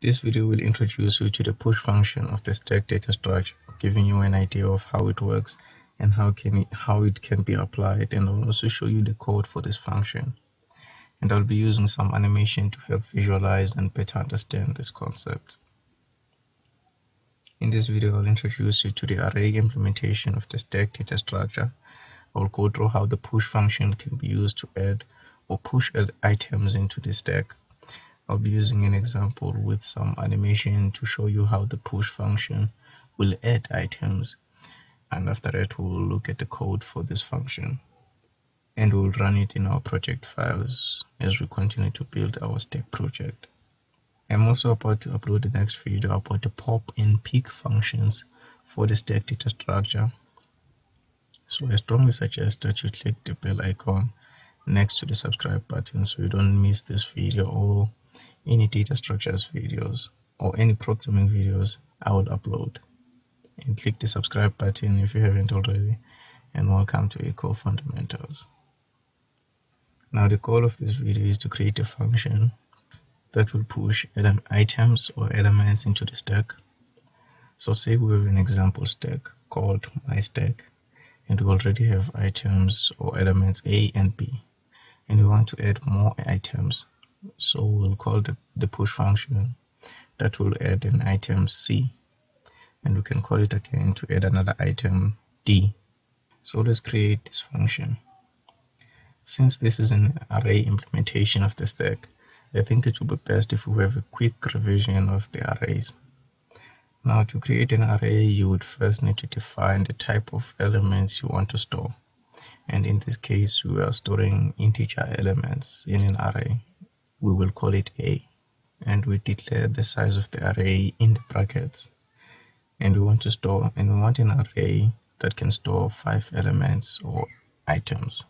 This video will introduce you to the push function of the stack data structure, giving you an idea of how it works and how it can be applied, and I'll also show you the code for this function. And I'll be using some animation to help visualize and better understand this concept. In this video, I'll introduce you to the array implementation of the stack data structure. I'll go through how the push function can be used to add or push items into the stack. I'll be using an example with some animation to show you how the push function will add items. And after that, we'll look at the code for this function. And we'll run it in our project files as we continue to build our stack project. I'm also about to upload the next video about the pop and pick functions for the stack data structure. So I strongly suggest that you click the bell icon next to the subscribe button so you don't miss this video or any data structures videos or any programming videos I will upload. And click the subscribe button if you haven't already. And welcome to ACoreFundamentals. Now the goal of this video is to create a function that will push items or elements into the stack. So say we have an example stack called my stack, and we already have items or elements A and B, and we want to add more items. So we'll call the push function that will add an item C, and we can call it again to add another item D. So let's create this function. Since this is an array implementation of the stack, I think it would be best if we have a quick revision of the arrays. Now to create an array, you would first need to define the type of elements you want to store. And in this case, we are storing integer elements in an array. We will call it A. And we declare the size of the array in the brackets. And we want an array that can store 5 elements or items.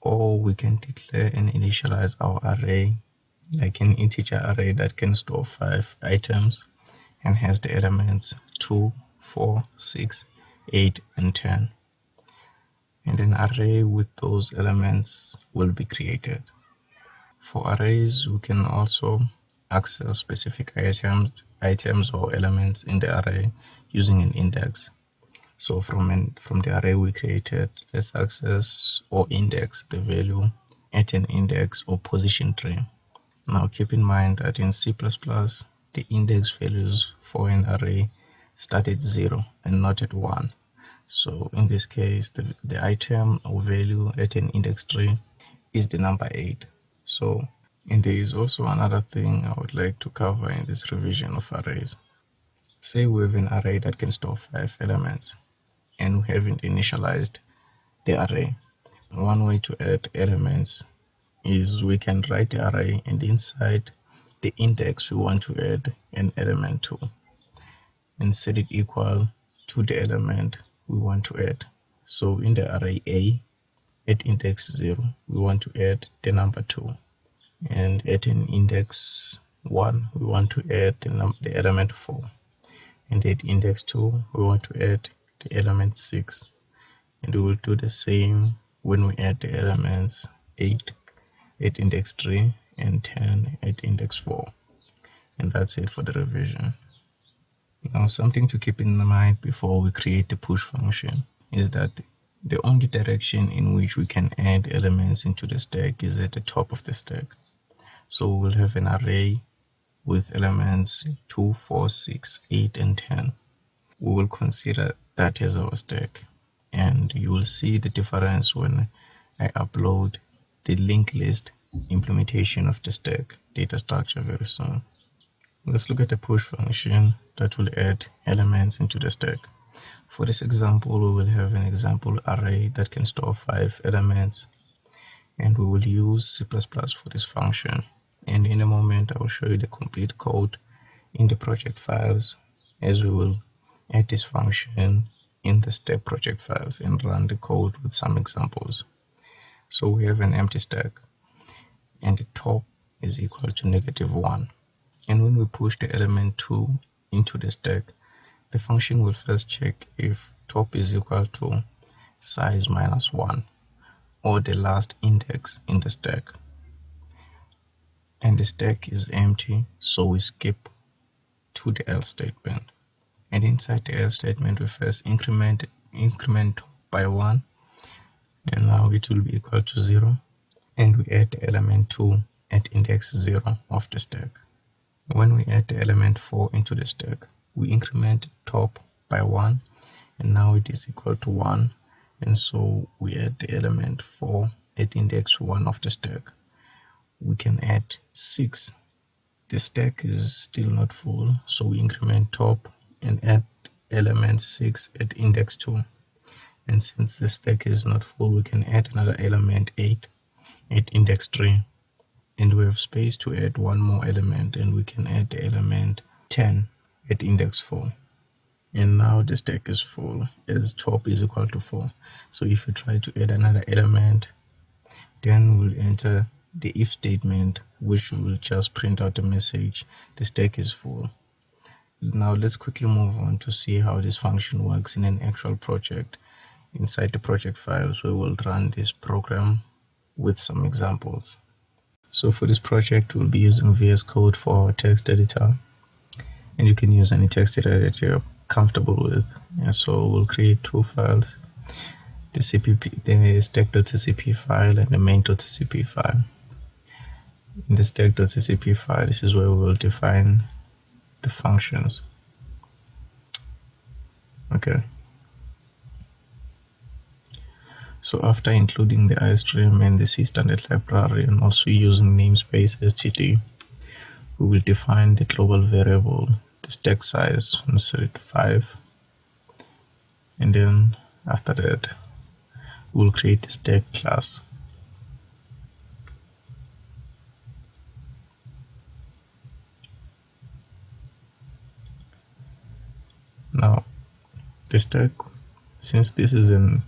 Or we can declare and initialize our array like an integer array that can store 5 items and has the elements 2, 4, 6, 8, and 10. And an array with those elements will be created. For arrays, we can also access specific items or elements in the array using an index. So from the array we created, let's access or index the value at an index or position tree. Now keep in mind that in C++, the index values for an array start at 0 and not at 1. So in this case, the item or value at an index tree is the number 8. So, and there is also another thing I would like to cover in this revision of arrays. Say we have an array that can store 5 elements, and we haven't initialized the array. One way to add elements is we can write the array, and inside the index we want to add an element to, and set it equal to the element we want to add. So in the array A, at index 0, we want to add the number 2, and at an index 1, we want to add the element 4. And at index 2, we want to add the element 6. And we will do the same when we add the elements 8 at index 3 and 10 at index 4. And that's it for the revision. Now, something to keep in mind before we create the push function is that the only direction in which we can add elements into the stack is at the top of the stack. So we'll have an array with elements 2, 4, 6, 8, and 10. We will consider that as our stack. And you will see the difference when I upload the linked list implementation of the stack data structure very soon. Let's look at the push function that will add elements into the stack. For this example, we will have an example array that can store 5 elements. And we will use C++ for this function. And in a moment, I will show you the complete code in the project files as we will add this function in the stack project files and run the code with some examples. So we have an empty stack, and the top is equal to -1. And when we push the element 2 into the stack, the function will first check if top is equal to size -1 or the last index in the stack. And the stack is empty, so we skip to the else statement, and inside the else statement we first increment by 1, and now it will be equal to 0, and we add the element 2 at index 0 of the stack. When we add the element 4 into the stack, we increment top by 1, and now it is equal to 1, and so we add the element 4 at index 1 of the stack. We can add 6. The stack is still not full, so we increment top and add element 6 at index 2. And since the stack is not full, we can add another element 8 at index 3. And we have space to add one more element, and we can add the element 10 at index 4. And now the stack is full, as top is equal to 4. So if we try to add another element, then we'll enter the if statement, which will just print out the message the stack is full. Now let's quickly move on to see how this function works in an actual project. Inside the project files, we will run this program with some examples. So for this project, we'll be using VS Code for our text editor, and you can use any text editor that you're comfortable with. And so we'll create two files, the stack.ccp file and the main.ccp file. In the stack.ccp file, this is where we will define the functions. Okay. So after including the IStream and the C standard library and also using namespace std, we will define the global variable, the stack size, and set it to 5. And then after that, we'll create the stack class. Now, the stack, since this is an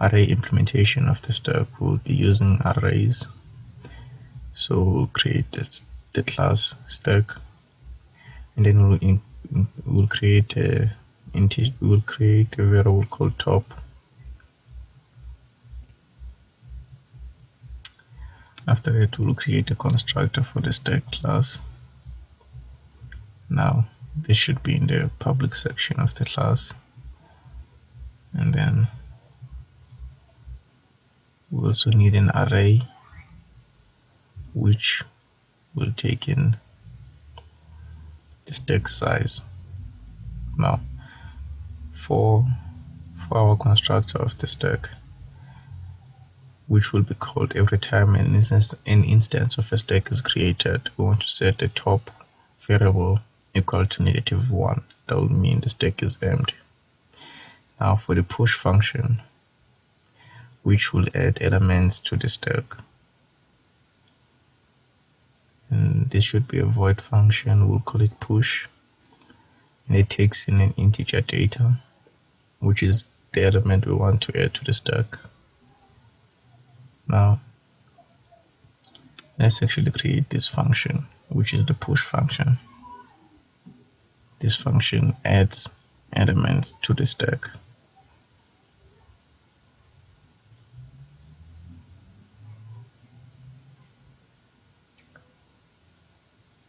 array implementation of the stack, we'll be using arrays. So we'll create the class stack, and then we'll create a variable called top. After that, we'll create a constructor for the stack class. Now this should be in the public section of the class, and then we also need an array which will take in the stack size. Now for our constructor of the stack, which will be called every time an instance of a stack is created, we want to set the top variable equal to -1. That will mean the stack is empty. Now for the push function, which will add elements to the stack, and this should be a void function. We'll call it push, and it takes in an integer data, which is the element we want to add to the stack. Now let's actually create this function, which is the push function. This function adds elements to the stack.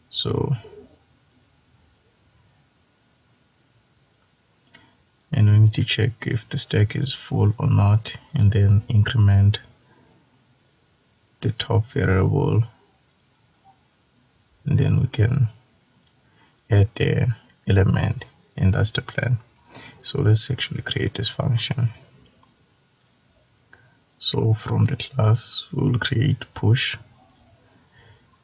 So, and we need to check if the stack is full or not, and then increment the top variable, and then we can add the element, and that's the plan. So let's actually create this function. So from the class, we'll create push,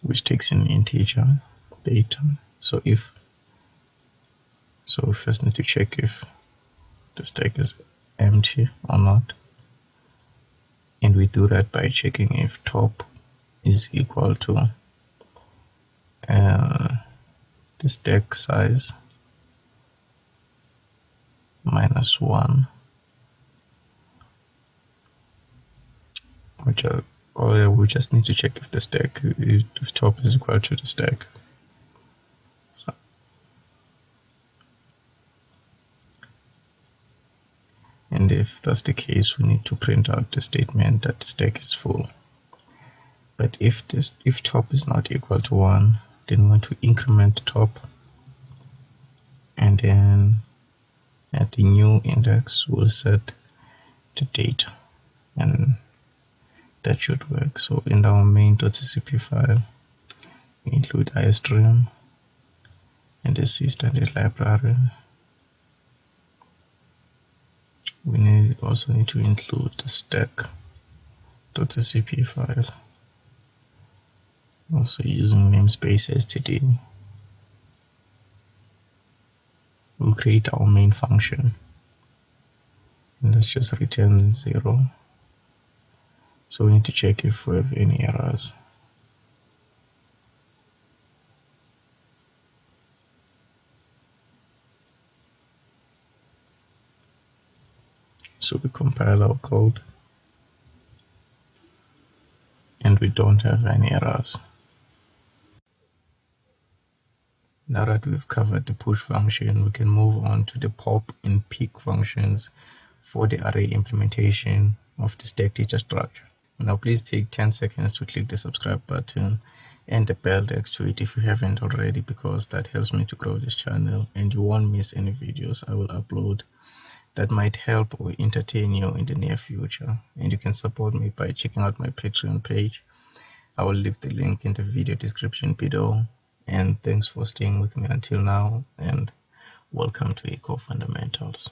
which takes an integer data. So we first need to check if the stack is empty or not, and we do that by checking if top is equal to the stack size -1, we just need to check if the stack, if top is equal to the stack. And if that's the case, we need to print out the statement that the stack is full. But if top is not equal to 1, then we want to increment top the new index will set the date, and that should work. So in our main.ccp file, we include istream, and this is standard library. We also need to include the stack.ccp file, also using namespace std. We'll create our main function, and let's just return 0. So we need to check if we have any errors. So we compile our code and we don't have any errors. Now that we've covered the push function, we can move on to the pop and pick functions for the array implementation of the stack data structure. Now please take 10 seconds to click the subscribe button and the bell next to it if you haven't already, because that helps me to grow this channel and you won't miss any videos I will upload that might help or entertain you in the near future. And you can support me by checking out my Patreon page. I will leave the link in the video description below. And thanks for staying with me until now, and welcome to ACoreFundamentals.